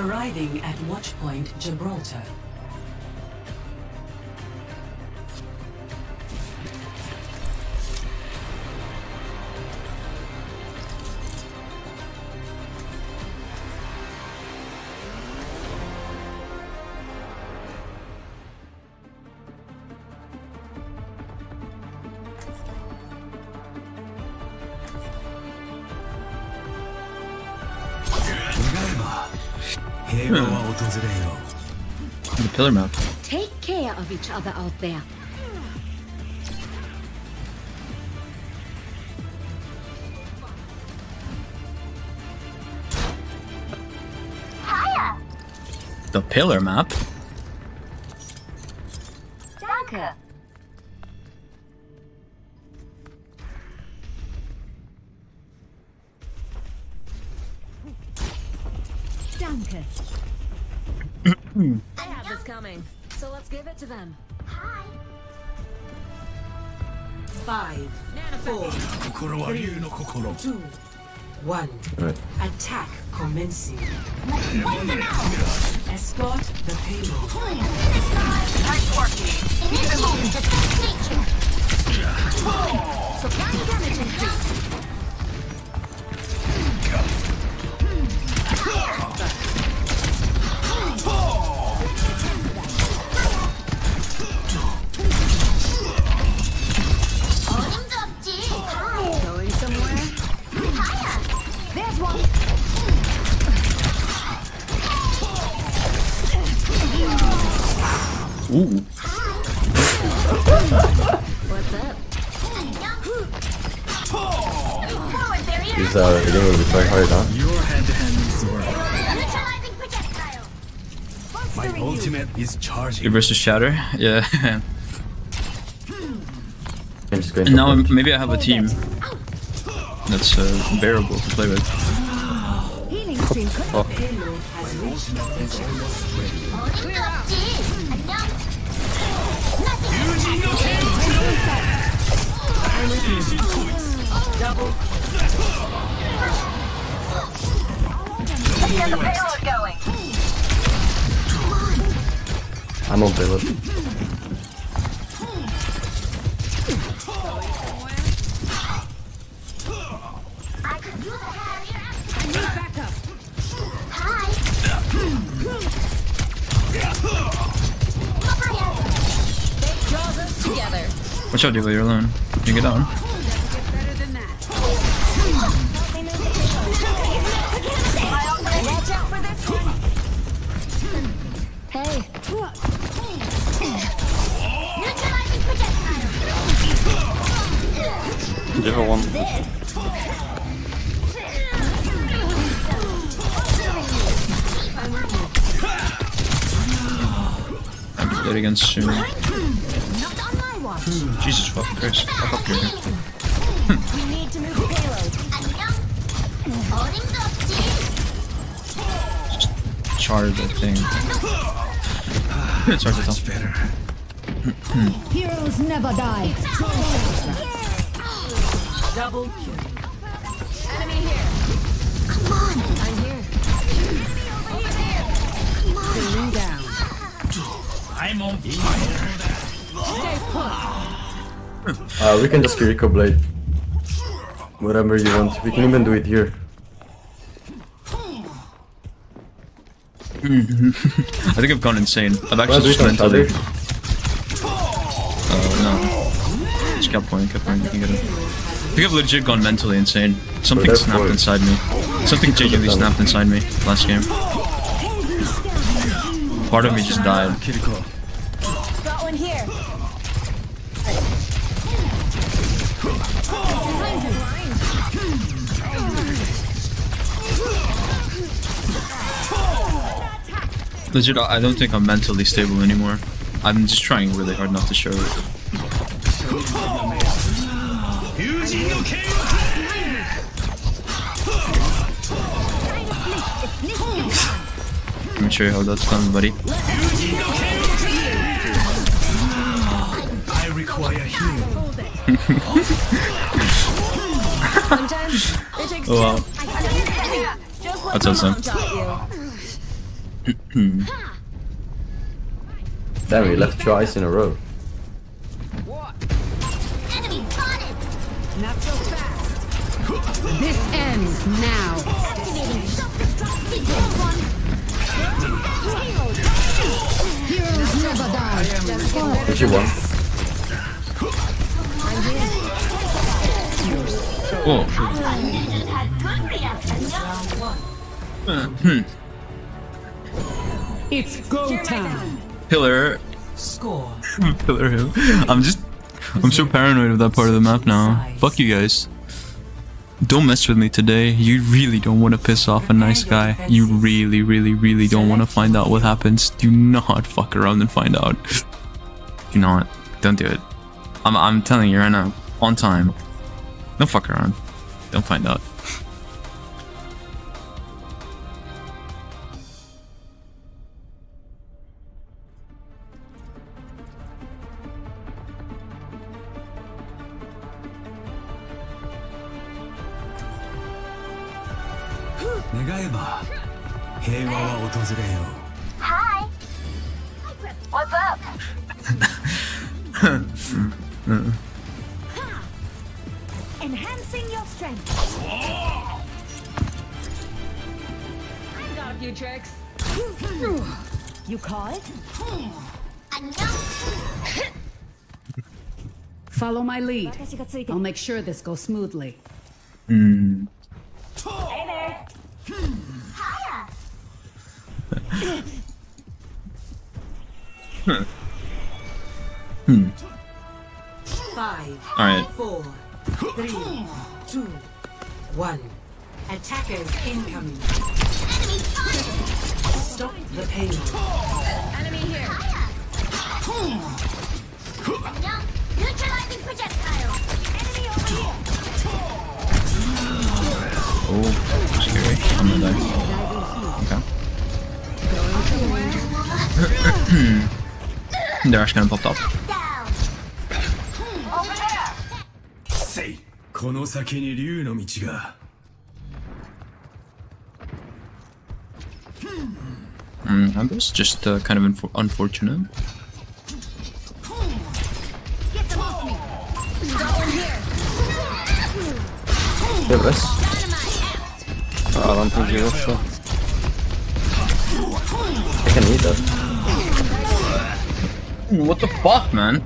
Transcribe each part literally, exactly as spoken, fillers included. Arriving at Watchpoint, Gibraltar. Hmm. The pillar mode. Take care of each other out there. Hiya. The pillar map. Danke. Danke. I have this coming, so let's give it to them. Hi. Five, four, three, two, one. Right. Attack commencing. Wipe them out. Escort the payload. Nice work. Initiate defense nature. Supply damage increase. Ooh. What's up? He's uh, the game will be trying hard, huh? Your hand-to-hand sword. Neutralizing projectile. My ultimate is charging. You versus Shatter? Yeah. And now maybe I have a team that's uh, bearable to play with. Oh. I'm on payload. I could do that. Watch out, D.Va, you're alone. You can get that one. Hey. D.Va one. I'm gonna do it again soon. Jesus fucking Christ. Fuck up here. We need to move the payload. Just charge that thing. Charge it off. Better. Heroes never die. Double kill. Enemy here. Come on. I'm here. Enemy over here. Come on. Sitting down. I'm on fire. Uh, we can just Kiriko blade. Whatever you want. We can even do it here. I think I've gone insane. I've actually just went other. Oh no. Just kept playing, kept playing. You can get it. I think I've legit gone mentally insane. Something snapped point. inside me. Something genuinely snapped inside me last game. Part of me just died. Kiriko. Got one here. Legit, I don't think I'm mentally stable anymore. I'm just trying really hard not to show it. Let me show you how that's done, buddy. I require healing. Wow. That's awesome. There we left twice in a row. Enemy spotted. Not so fast. This ends now. Activating self-destruct signal. Heroes never die. What you want? Oh. It's go time. Pillar. Score. Pillar hill. I'm just. I'm so paranoid of that part of the map now. Fuck you guys. Don't mess with me today. You really don't want to piss off a nice guy. You really, really, really don't want to find out what happens. Do not fuck around and find out. Do not. Don't do it. I'm. I'm telling you right now. On time. Don't fuck around. Don't find out. Hi. What's up? Enhancing your strength. I've got a few tricks. You call it? Follow my lead. I'll make sure this goes smoothly. Mm. Hey there. Huh. Hmm. Five. All right. Four. Three. Two. One. Attackers incoming. Enemy spotted. Stop the pain. Enemy here. Now, neutralizing projectile. Enemy over here. Oh, scary. I'm gonna die. Okay. They're actually gonna pop up. Mm, that was just uh, kind of inf unfortunate. Get them off me. Here, Russ. I don't think you also. I can eat that. What the fuck, man?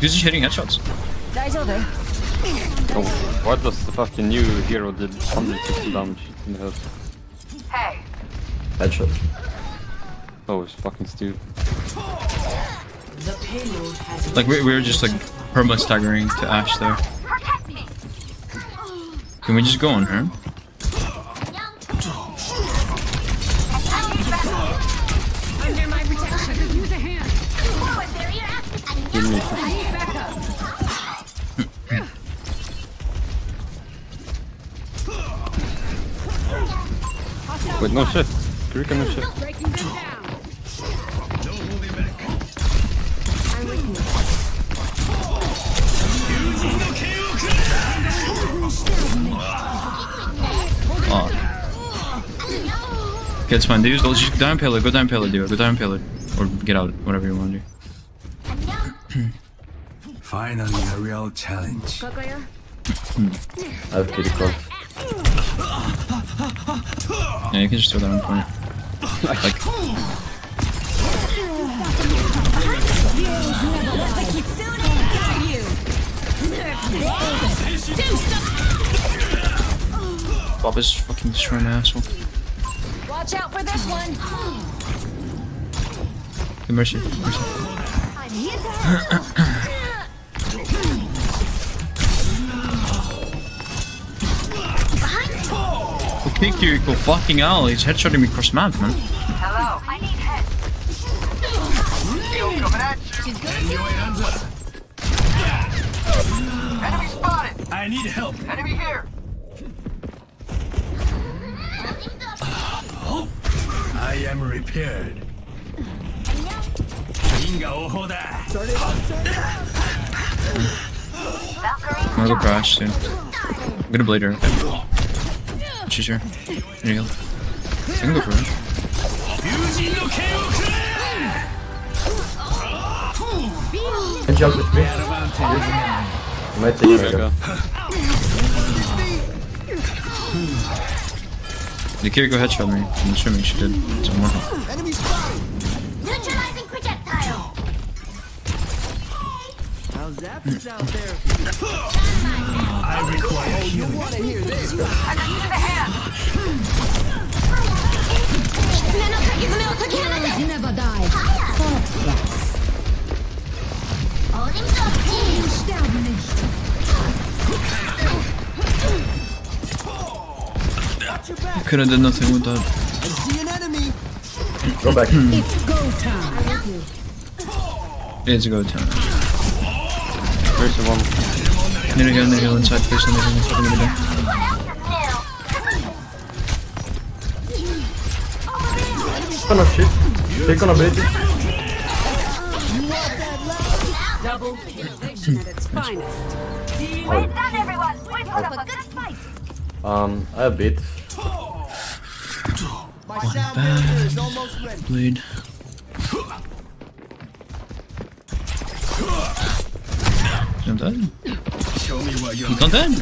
Who's just hitting headshots? Oh, what was the fucking new hero did one hundred sixty damage in the head? Hey. Headshot. That was fucking stupid. Like we we were just like perma staggering to Ash there. Can we just go on her? Wait, no shit. Kiriko, no shit. Oh. Gets fine, dude. Just down pillar, go down pillar, dude. Go down pillar. Or get out, whatever you want to do. Finally, a real challenge. I have Kiriko. Yeah, you can just throw that on point. Like. Bob is fucking destroying an asshole. Watch out for this one. Hey, mercy. Mercy. I'm here to help. Okay, Kiriko, fucking hell, he's headshotting me cross map, man. Hello, I need head. Still coming at you. She's good. Enemy spotted. I need help. Enemy here. I am repaired. I'm gonna go crash soon. I'm gonna blade her. She's here. There you go. Single for him. I jump with me. I might take Kiriko. The Kiriko headshot me. I'm assuming she did. It's more. Neutralizing projectile. How's that sound there? I require you. You want to hear this? I need a hand. Heroes never die. I could have done nothing with that. I see an enemy. Go back. It's go time. It's go time. Where's the one? There we go, there we go, inside place, and there's nothing in the back. Gonna shit. They're gonna bait it. Um, I have bait. My sound is almost ready. Bleed. I'm done. Show me what you're not done.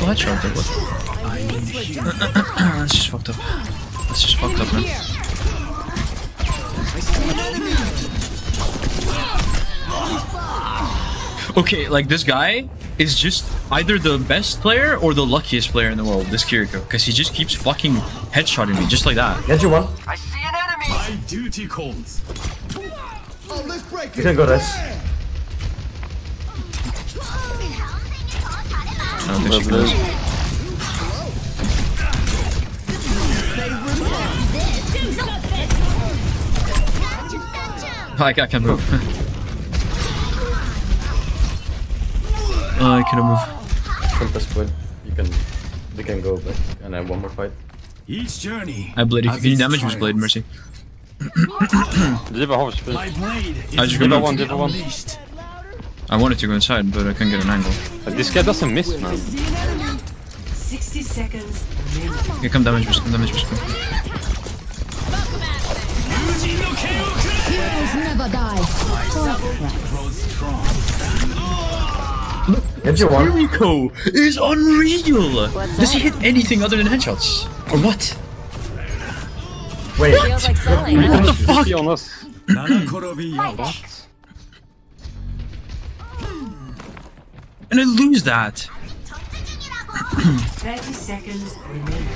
What shot that was? That's just fucked up. That's just fucked up, man. Okay, like this guy is just either the best player or the luckiest player in the world, this Kiriko, because he just keeps fucking headshotting me just like that. Genji one. I see an enemy. My duty calls. Oh, let's break it. You can go this. I don't think she goes. I can't move. Oh, I cannot move. From this point, you can, we can go back and I have one more fight. Each journey. I blade. If you can damage was blade, mercy. D.Va hops. I just got one. D.Va one. I wanted to go inside, but I couldn't get an angle. But this guy doesn't miss, man. Sixty seconds. Yeah, come damage was. Come damage was. Heroes never die. Kiriko is unreal! Does he hit anything other than headshots? Or what? Wait, what, like what the fuck? And I lose that! thirty seconds remaining.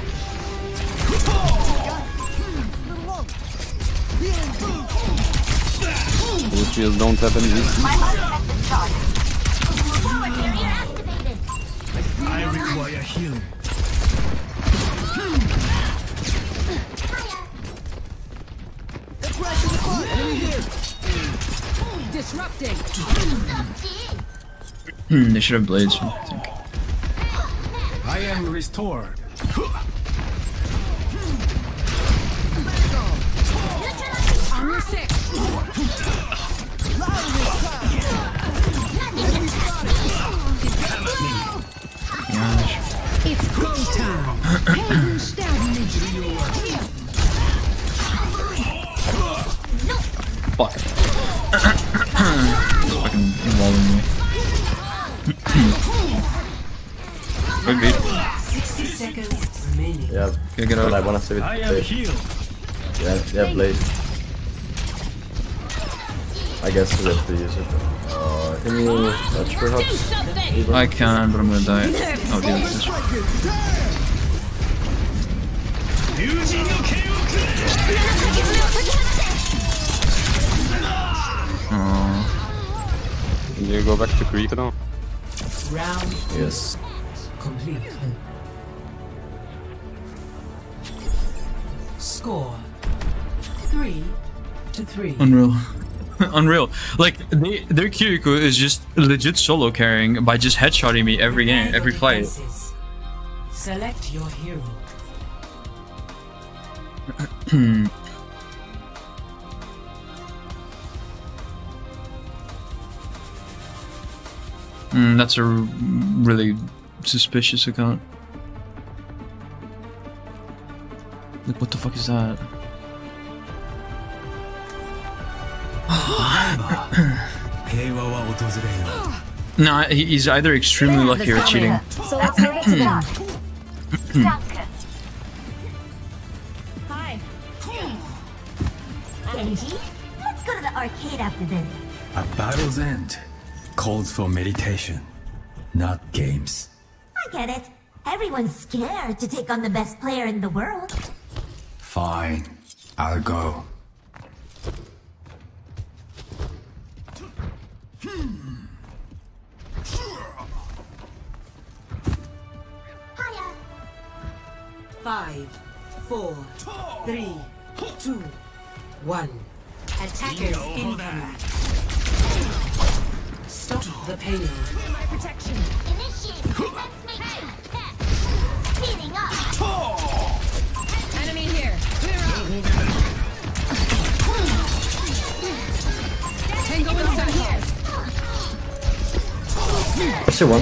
Blue shield don't have any reason. I require healing. Disrupting. Hmm, they should have blades, I think. I am restored. I'm sick. It's go time. Fuck. It's fucking involving me. Good beat. Yeah, can get out. I wanna save it. Yeah, yeah, blade. I guess we have to use it. Uh, can you touch perhaps? I can, but I'm gonna die. Oh, deal with this. Oh. Can you go back to Kiriko now? Yes. Complete. Score three to three. Unreal. Unreal. Like, they, their Kiriko is just legit solo carrying by just headshotting me every game, every fight. Select your hero. mm, that's a really suspicious account. Like, what the fuck is that? No, he's either extremely lucky or cheating. So let's move it to that. Hi. Genji, let's go to the arcade after this. A battle's end calls for meditation, not games. I get it. Everyone's scared to take on the best player in the world. Fine, I'll go. Five, four, three, two, one. Attackers incoming. Stop the payload. My protection. Initiate defense matrix. Speeding up. Enemy here. Clear out. Tango inside here. I see one.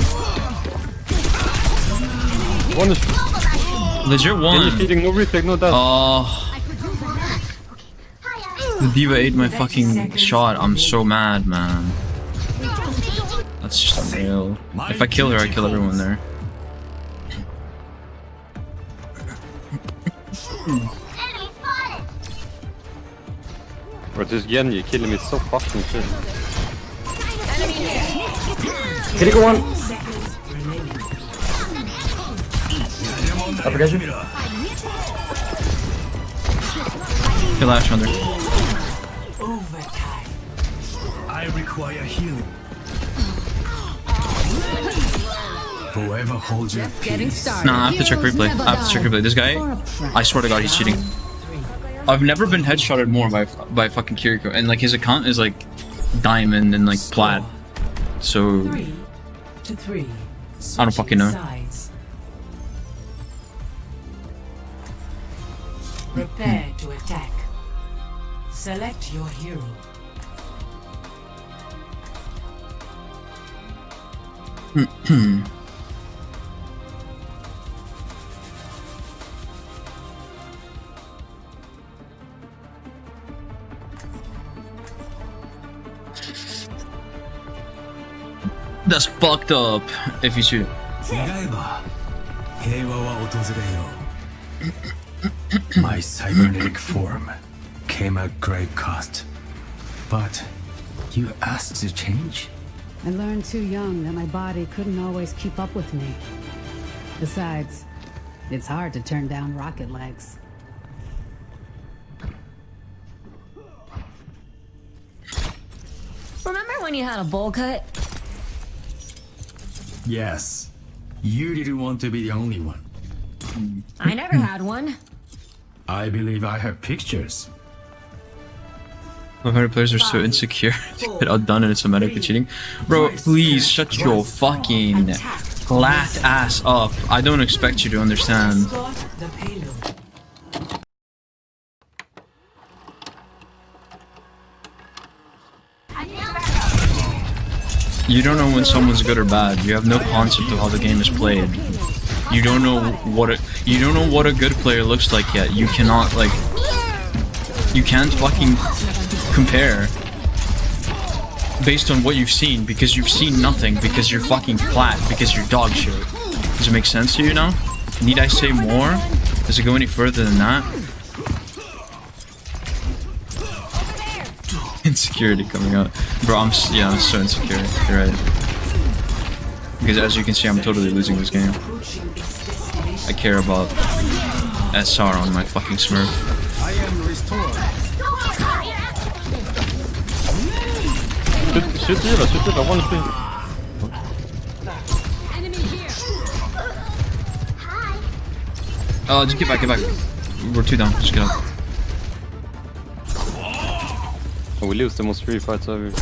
One is. Legit one. Oh. The D.Va ate my fucking shot. I'm so mad, man. That's just unreal. If I kill her, I kill everyone there. Bro, this Genji killing me so fucking soon. Kiriko one. I forgot you. Kill Ash under. Overtime. I require healing. Whoever holds your peace. Nah, I have to check replay. I have to check replay. This guy, I swear to God, he's cheating. I've never been headshotted more by by fucking Kiriko, and like his account is like diamond and like plat. So I don't fucking know. Prepare to attack. Select your hero. That's fucked up if you shoot. My cybernetic form came at great cost, but you asked to change? I learned too young that my body couldn't always keep up with me. Besides, it's hard to turn down rocket legs. Remember when you had a bowl cut? Yes. You didn't want to be the only one. I never had one. I believe I have pictures. one hundred players are so insecure. They get outdone and it's automatically cheating. Bro, please shut your fucking flat ass up. I don't expect you to understand. You don't know when someone's good or bad. You have no concept of how the game is played. You don't know what a you don't know what a good player looks like yet. You cannot like you can't fucking compare based on what you've seen, because you've seen nothing, because you're fucking flat, because you're dog shit. Does it make sense to you now? Need I say more? Does it go any further than that? Insecurity coming out. Bro, I'm yeah, I'm so insecure. You're right. Because as you can see, I'm totally losing this game. I care about S R on my fucking Smurf. I am restored. Shoot D.Va, shoot D.Va, one thing. Enemy here. Oh, just get back, get back. We're two down, just get up. Oh, we lose the most free fights ever.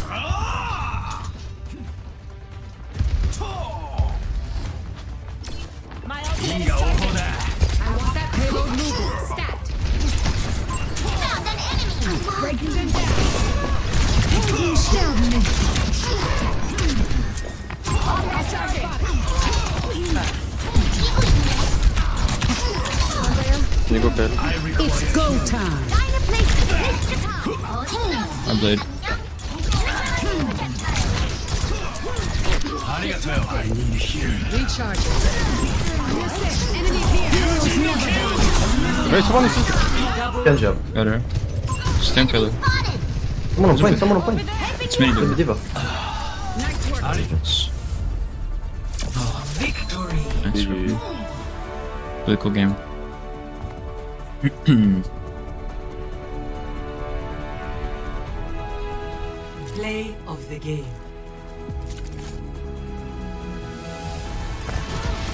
You go pale. It's go time. I'm blade. I need here. Recharge. Wait, someone is here. Genji up. Got her. Stand killer. Someone on point, someone on point. It's me, dude. It's D.Va. Nice work. Victory. Nice. Really cool game. Play of the game.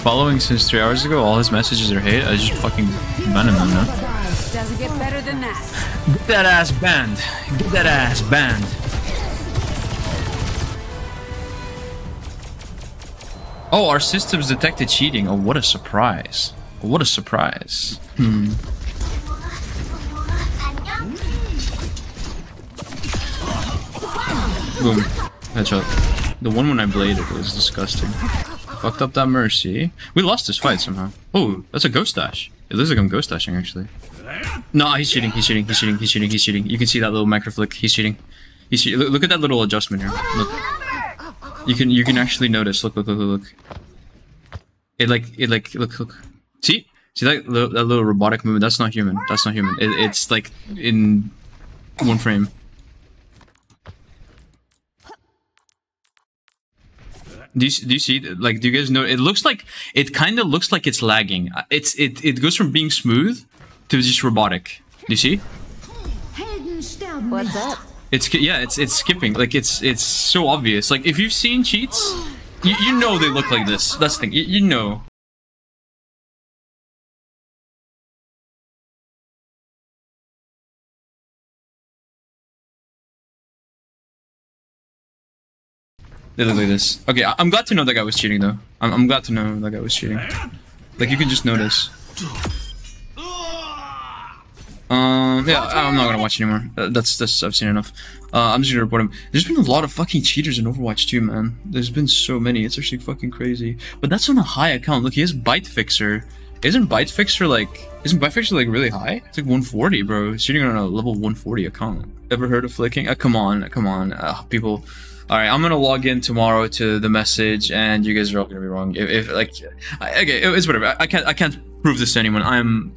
Following since three hours ago, all his messages are hate. I just fucking banned him now. Doesn't get better than that. Get that ass banned. Get that ass banned. Oh, our systems detected cheating. Oh, what a surprise! What a surprise! Hmm. Boom. Headshot. The one when I bladed was disgusting. Fucked up that mercy. We lost this fight somehow. Oh, that's a ghost dash. It looks like I'm ghost dashing actually. No, he's cheating, he's cheating, he's cheating, he's cheating, he's cheating. You can see that little micro flick. He's cheating. He's cheating. Look, look at that little adjustment here. Look. You can you can actually notice. Look, look, look, look, look. It like it like look look. See? See that, that little robotic movement? That's not human. That's not human. It, it's like in one frame. Do you, do you see, like, do you guys know, it looks like, it kind of looks like it's lagging. It's, it, it goes from being smooth to just robotic. Do you see? What's up? It's, yeah, it's, it's skipping. Like, it's, it's so obvious. Like, if you've seen cheats, you, you know they look like this. That's the thing, you, you know. They look like this. Okay, I I'm glad to know that guy was cheating though. I'm, I'm glad to know that guy was cheating. Like, you can just notice. Um, yeah, I'm not gonna watch anymore. Uh, that's, that's, I've seen enough. Uh, I'm just gonna report him. There's been a lot of fucking cheaters in Overwatch two, man. There's been so many, it's actually fucking crazy. But that's on a high account. Look, he has BiteFixer. Isn't BiteFixer like, isn't BiteFixer like really high? It's like one forty, bro. He's cheating on a level one forty account. Ever heard of flicking? Uh, come on, come on, uh, people. Alright, I'm gonna log in tomorrow to the message, and you guys are all gonna be wrong. If, if like, I, okay, it's whatever. I, I can't, I can't prove this to anyone. I'm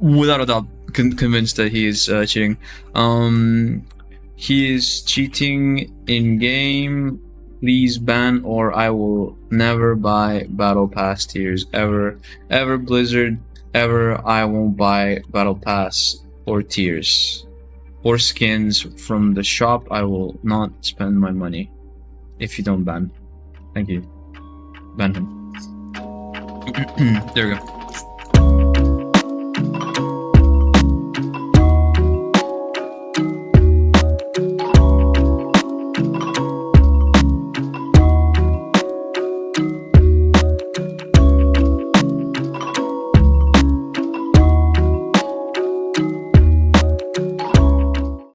without a doubt con convinced that he is uh, cheating. Um, he is cheating in game. Please ban, or I will never buy Battle Pass tiers ever, ever Blizzard ever. I won't buy Battle Pass or tiers. Or skins from the shop. I will not spend my money if you don't ban. Thank you. Ban him. There we go.